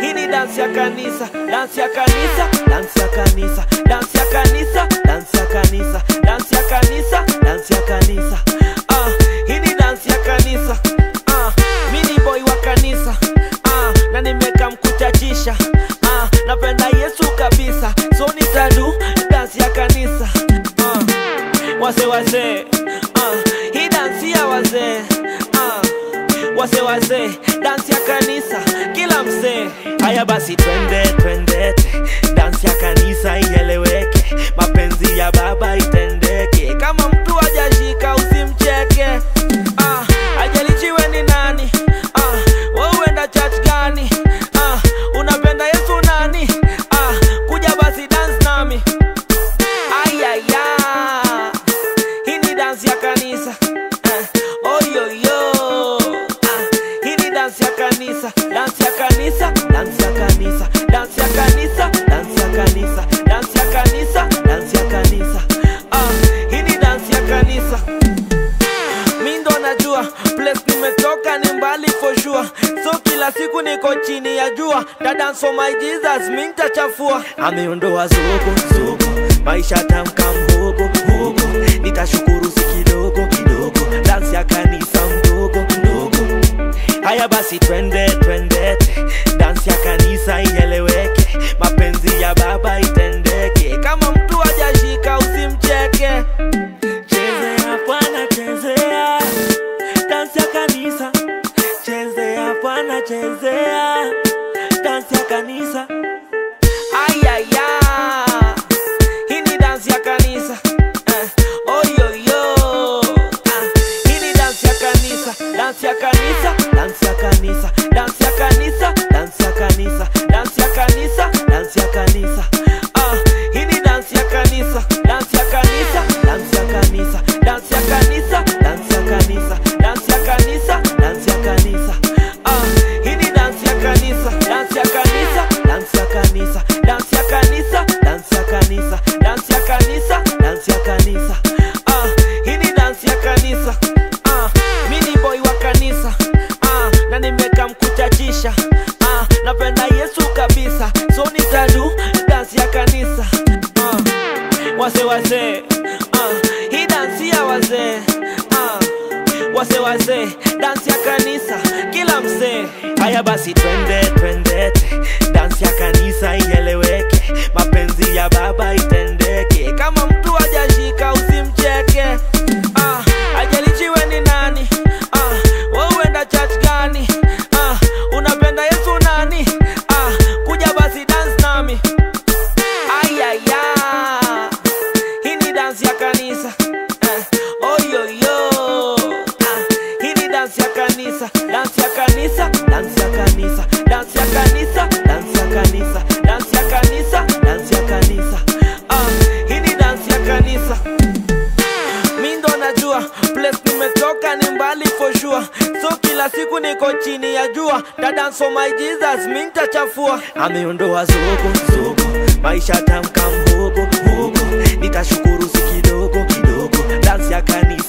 Hini dance ya kanisa, dance ya kanisa, dance ya kanisa, dance ya kanisa, dance ya kanisa, dance ya kanisa, dance ya kanisa. Hini dance ya kanisa. Mini boy wa kanisa. Na nimeka mkuchachisha. Napenda Yesu kabisa. So nitadu dance ya kanisa. Wase hii dance ya wase. Wase dance ya kanisa kila mse. Haya basi twendete, dance ya kanisa ieleweke, mapenzi ya baba itendeke. Kama mtu hajashika usimcheke, hajalichiwe ni nani, wauenda church gani, unapenda Yesu nani, kuja basi dance nami. Ayaya, hii ni dance ya kanisa. Dance ya kanisa, dance ya kanisa, dance ya kanisa, dance ya kanisa, dance ya kanisa, dance ya kanisa, dance ya kanisa. Hii ni dance ya kanisa. Mimi ndo najua place nimetoka ni mbali for sure. So kila siku niko chini ya jua, da dance for my Jesus, mimi nitachafua. Ameondoa zuko, maisha tamkam huko, nitashukuru si kidogo, dance ya kanisa mdogo. Haya basi twendete, dance ya kanisa ieleweke, mapenzi ya baba itendeke. Kama mtu hajashika usimcheke. Chezea pana chezea, dance ya kanisa. Chezea pana chezea, dance ya kanisa. Ayaya, hii ni dance ya kanisa. Dance ya kanisa, dance ya kanisa, dance ya kanisa, dance ya kanisa, dance ya kanisa, dance ya kanisa. Hii ni dance ya kanisa, dance ya kanisa, dance ya kanisa, dance ya kanisa, dance ya kanisa, dance ya kanisa, dance ya kanisa. Hii ni dance ya kanisa, dance ya kanisa, dance ya kanisa, dance ya kanisa, dance ya kanisa, dance ya kanisa, dance ya kanisa. Hii ni dance ya kanisa. Mini boy wa kanisa, na nimeka mkuchachisha, napenda Yesu kabisa. So nitadu dance ya kanisa. Wase hii dance ya wase. Wase dance ya kanisa kila mse. Haya basi twendete, dance ya kanisa ieleweke, mapenzi ya baba itendeke. Kama mtu hajashika usimcheke. Hajalichiwe ni nani, wauenda church gani, unapenda Yesu nani, kuja basi dance nami. Ayaya, hii ni dance ya kanisa. Hii ni dance ya kanisa, dance ya kanisa, dance ya kanisa, dance ya kanisa, dance ya kanisa, dance ya kanisa, dance ya kanisa. Hii ni dance ya kanisa. Place nimetoka ni mbali for sure. So kila siku niko chini ya jua, da dance for my Jesus, mimi nitachafua. Ameondoa zuko, maisha tamkam huko, nitashukuru si kidogo, dance ya kanisa.